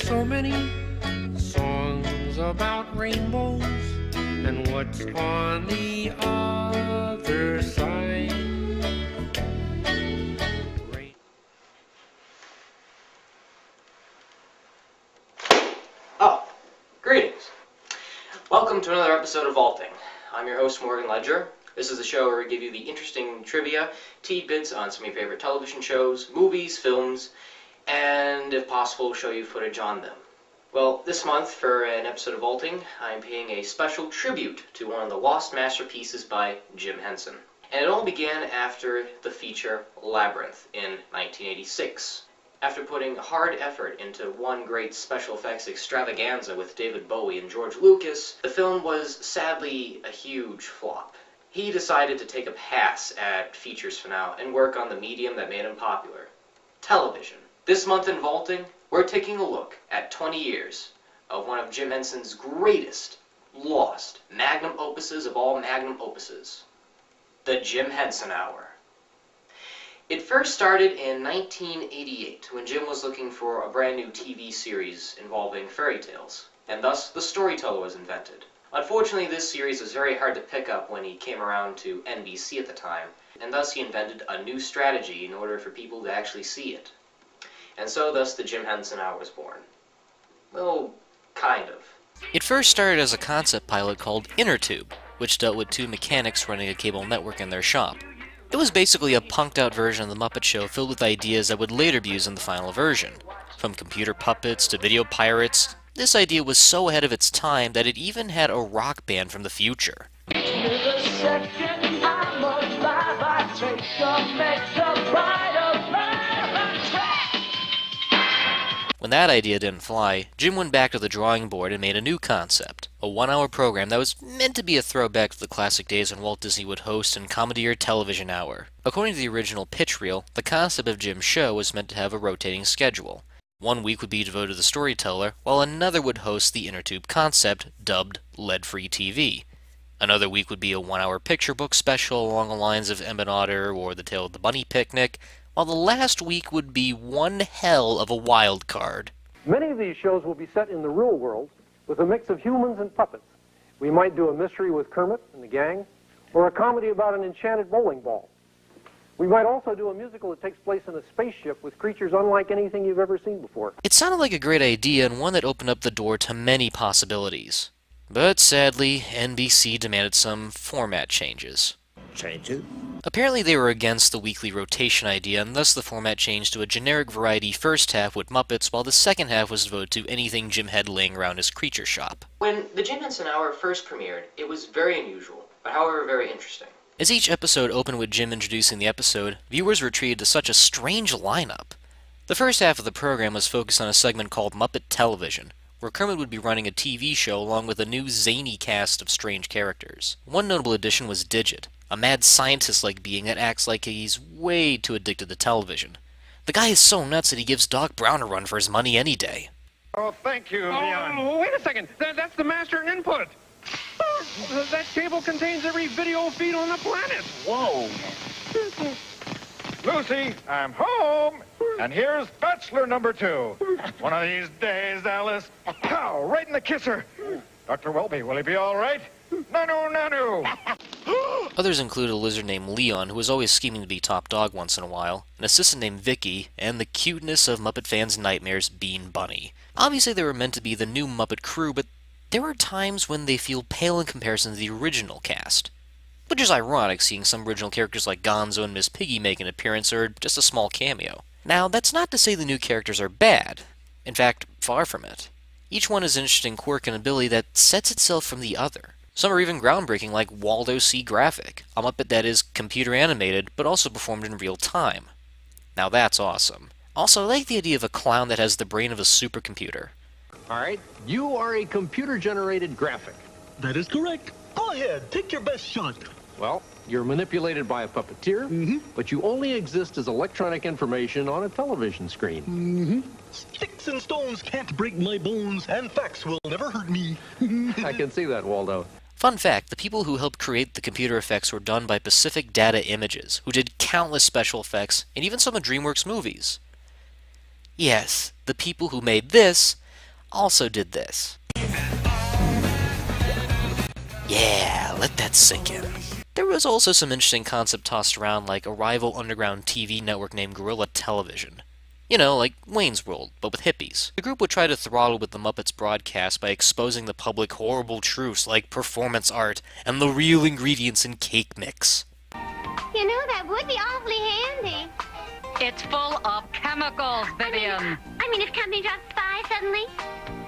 There's so many songs about rainbows and what's on the other side. Oh, greetings. Welcome to another episode of Vaulting. I'm your host, Morgan Leger. This is the show where we give you the interesting trivia, tidbits on some of your favorite television shows, movies, films, and if possible, show you footage on them. Well, this month, for an episode of Vaulting, I'm paying a special tribute to one of the lost masterpieces by Jim Henson. And it all began after the feature Labyrinth in 1986. After putting hard effort into one great special effects extravaganza with David Bowie and George Lucas, the film was sadly a huge flop. He decided to take a pass at features for now and work on the medium that made him popular, television. This month in Vaulting, we're taking a look at 20 years of one of Jim Henson's greatest lost magnum opuses of all magnum opuses, The Jim Henson Hour. It first started in 1988 when Jim was looking for a brand new TV series involving fairy tales, and thus The Storyteller was invented. Unfortunately, this series was very hard to pick up when he came around to NBC at the time, and thus he invented a new strategy in order for people to actually see it. And so thus the Jim Henson Hour was born. Well, kind of. It first started as a concept pilot called InnerTube, which dealt with two mechanics running a cable network in their shop. It was basically a punked-out version of The Muppet Show filled with ideas that would later be used in the final version. From computer puppets to video pirates, this idea was so ahead of its time that it even had a rock band from the future. When that idea didn't fly, Jim went back to the drawing board and made a new concept, a one-hour program that was meant to be a throwback to the classic days when Walt Disney would host an commandeered television hour. According to the original pitch reel, the concept of Jim's show was meant to have a rotating schedule. 1 week would be devoted to The Storyteller, while another would host the InnerTube concept, dubbed Lead Free TV. Another week would be a one-hour picture book special along the lines of Emmett Otter or The Tale of the Bunny Picnic, while the last week would be one hell of a wild card. Many of these shows will be set in the real world with a mix of humans and puppets. We might do a mystery with Kermit and the gang, or a comedy about an enchanted bowling ball. We might also do a musical that takes place in a spaceship with creatures unlike anything you've ever seen before. It sounded like a great idea and one that opened up the door to many possibilities. But sadly, NBC demanded some format changes. Changes? Apparently they were against the weekly rotation idea, and thus the format changed to a generic variety first half with Muppets, while the second half was devoted to anything Jim had laying around his creature shop. When the Jim Henson Hour first premiered, it was very unusual, but however very interesting. As each episode opened with Jim introducing the episode, viewers were treated to such a strange lineup. The first half of the program was focused on a segment called Muppet Television, where Kermit would be running a TV show along with a new zany cast of strange characters. One notable addition was Digit, a mad scientist-like being that acts like he's way too addicted to television. The guy is so nuts that he gives Doc Brown a run for his money any day. Oh, thank you, Leon. Oh, wait a second. That's the master input. That cable contains every video feed on the planet. Whoa. Lucy, I'm home. And here's bachelor number 2. One of these days, Alice. Pow, right in the kisser. Dr. Welby, will he be all right? Nanu, nanu. Others include a lizard named Leon, who was always scheming to be top dog once in a while, an assistant named Vicky, and the cuteness of Muppet fans' nightmares, Bean Bunny. Obviously, they were meant to be the new Muppet crew, but there are times when they feel pale in comparison to the original cast. Which is ironic, seeing some original characters like Gonzo and Miss Piggy make an appearance or just a small cameo. Now, that's not to say the new characters are bad. In fact, far from it. Each one has an interesting quirk and ability that sets itself from the other. Some are even groundbreaking, like Waldo C. Graphic, a Muppet that is computer animated, but also performed in real time. Now that's awesome. Also, I like the idea of a clown that has the brain of a supercomputer. All right, you are a computer-generated graphic. That is correct. Go ahead, take your best shot. Well, you're manipulated by a puppeteer, but you only exist as electronic information on a television screen. Sticks and stones can't break my bones, and facts will never hurt me. I can see that, Waldo. Fun fact, the people who helped create the computer effects were done by Pacific Data Images, who did countless special effects, and even some of DreamWorks movies. Yes, the people who made this also did this. Yeah, let that sink in. There was also some interesting concept tossed around, like a rival underground TV network named Guerrilla Television. You know, like Wayne's World, but with hippies. The group would try to throttle with the Muppets broadcast by exposing the public horrible truths like performance art and the real ingredients in cake mix. You know, that would be awfully handy. It's full of chemicals, Vivian. I mean if company drops by suddenly?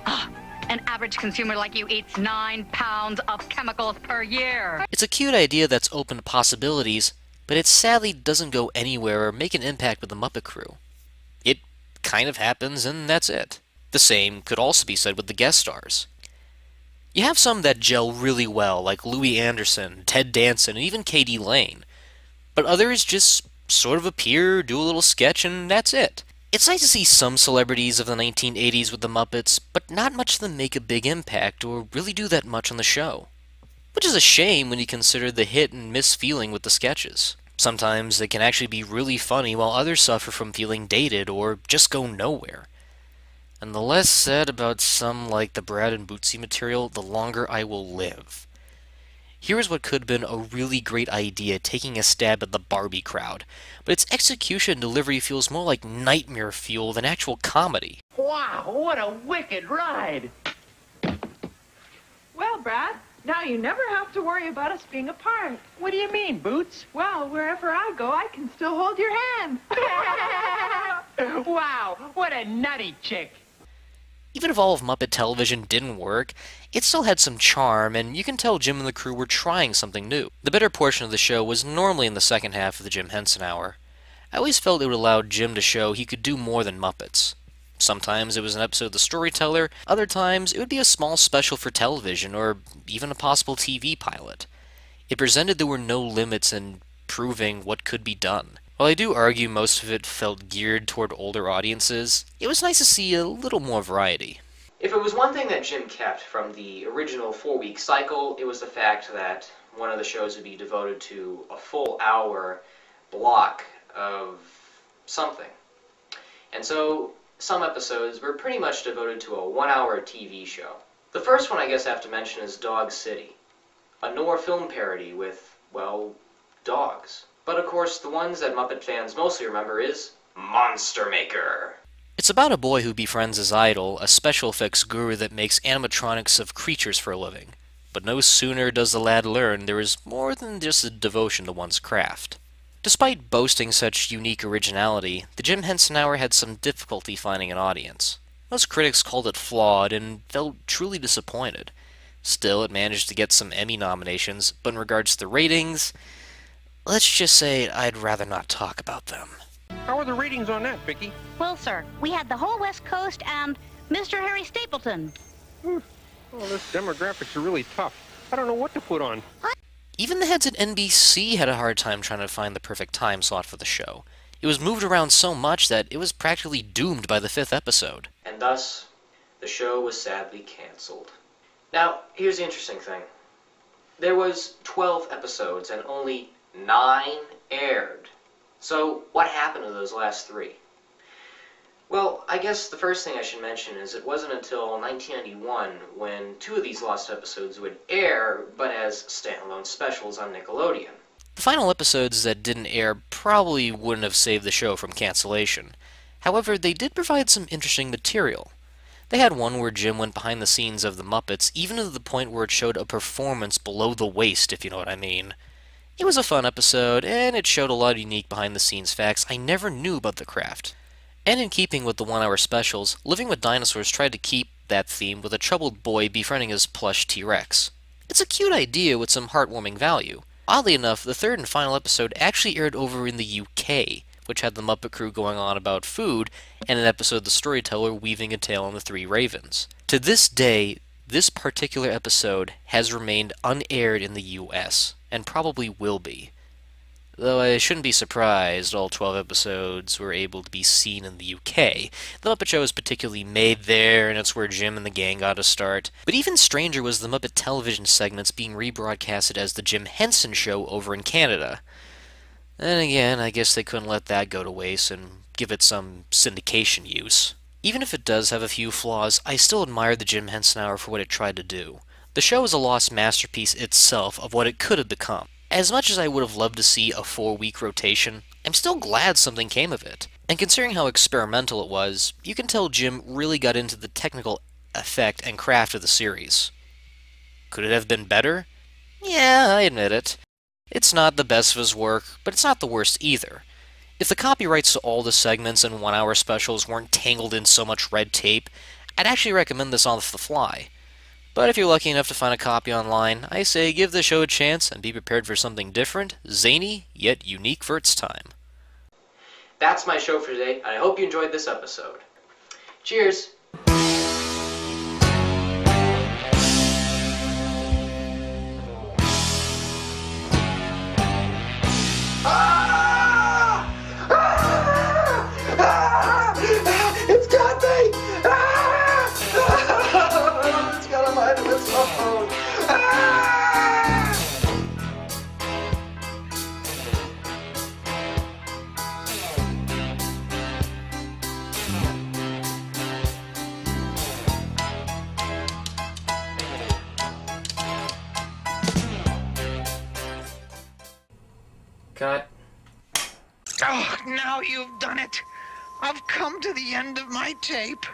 Ugh. An average consumer like you eats 9 pounds of chemicals per year. It's a cute idea that's open to possibilities, but it sadly doesn't go anywhere or make an impact with the Muppet crew. It kind of happens and that's it. The same could also be said with the guest stars. You have some that gel really well, like Louis Anderson, Ted Danson, and even Katie Lane, but others just sort of appear, do a little sketch, and that's it. It's nice to see some celebrities of the 1980s with the Muppets, but not much of them make a big impact or really do that much on the show. Which is a shame when you consider the hit and miss feeling with the sketches. Sometimes they can actually be really funny while others suffer from feeling dated or just go nowhere. And the less said about some like the Brad and Bootsy material, the longer I will live. Here's what could have been a really great idea taking a stab at the Barbie crowd, but its execution and delivery feels more like nightmare fuel than actual comedy. Wow, what a wicked ride! Well, Brad, now you never have to worry about us being apart. What do you mean, Boots? Well, wherever I go, I can still hold your hand. Wow, what a nutty chick. Even if all of Muppet Television didn't work, it still had some charm, and you can tell Jim and the crew were trying something new. The better portion of the show was normally in the second half of the Jim Henson Hour. I always felt it would allow Jim to show he could do more than Muppets. Sometimes it was an episode of The Storyteller, other times it would be a small special for television or even a possible TV pilot. It presented there were no limits in proving what could be done. While I do argue most of it felt geared toward older audiences, it was nice to see a little more variety. If it was one thing that Jim kept from the original 4-week cycle, it was the fact that one of the shows would be devoted to a full hour block of something. And so some episodes were pretty much devoted to a 1-hour TV show. The first one I guess I have to mention is Dog City, a noir film parody with, well, dogs. But of course, the ones that Muppet fans mostly remember is Monster Maker. It's about a boy who befriends his idol, a special effects guru that makes animatronics of creatures for a living. But no sooner does the lad learn there is more than just a devotion to one's craft. Despite boasting such unique originality, the Jim Henson Hour had some difficulty finding an audience. Most critics called it flawed and felt truly disappointed. Still, it managed to get some Emmy nominations, but in regards to the ratings, let's just say I'd rather not talk about them. How are the ratings on that, Vicky? Well, sir, we had the whole West Coast and Mr. Harry Stapleton. Well, this demographics are really tough. I don't know what to put on. What? Even the heads at NBC had a hard time trying to find the perfect time slot for the show. It was moved around so much that it was practically doomed by the 5th episode. And thus, the show was sadly canceled. Now, here's the interesting thing. There was 12 episodes and only 9 aired. So, what happened to those last 3? Well, I guess the first thing I should mention is it wasn't until 1991 when 2 of these lost episodes would air, but as standalone specials on Nickelodeon. The final episodes that didn't air probably wouldn't have saved the show from cancellation. However, they did provide some interesting material. They had one where Jim went behind the scenes of the Muppets, even to the point where it showed a performance below the waist, if you know what I mean. It was a fun episode, and it showed a lot of unique behind-the-scenes facts I never knew about the craft. And in keeping with the 1-hour specials, Living with Dinosaurs tried to keep that theme with a troubled boy befriending his plush T-Rex. It's a cute idea with some heartwarming value. Oddly enough, the third and final episode actually aired over in the UK, which had the Muppet crew going on about food, and an episode of The Storyteller weaving a tale on the 3 ravens. To this day, this particular episode has remained unaired in the US, and probably will be. Though I shouldn't be surprised all 12 episodes were able to be seen in the UK. The Muppet Show is particularly made there, and it's where Jim and the gang got a start. But even stranger was the Muppet Television segments being rebroadcasted as The Jim Henson Show over in Canada. And again, I guess they couldn't let that go to waste and give it some syndication use. Even if it does have a few flaws, I still admire the Jim Henson Hour for what it tried to do. The show is a lost masterpiece itself of what it could have become. As much as I would have loved to see a 4-week rotation, I'm still glad something came of it. And considering how experimental it was, you can tell Jim really got into the technical effect and craft of the series. Could it have been better? Yeah, I admit it. It's not the best of his work, but it's not the worst either. If the copyrights to all the segments and one-hour specials weren't tangled in so much red tape, I'd actually recommend this off the fly. But if you're lucky enough to find a copy online, I say give the show a chance and be prepared for something different, zany, yet unique for its time. That's my show for today, and I hope you enjoyed this episode. Cheers! Cut. Oh, now you've done it! I've come to the end of my tape.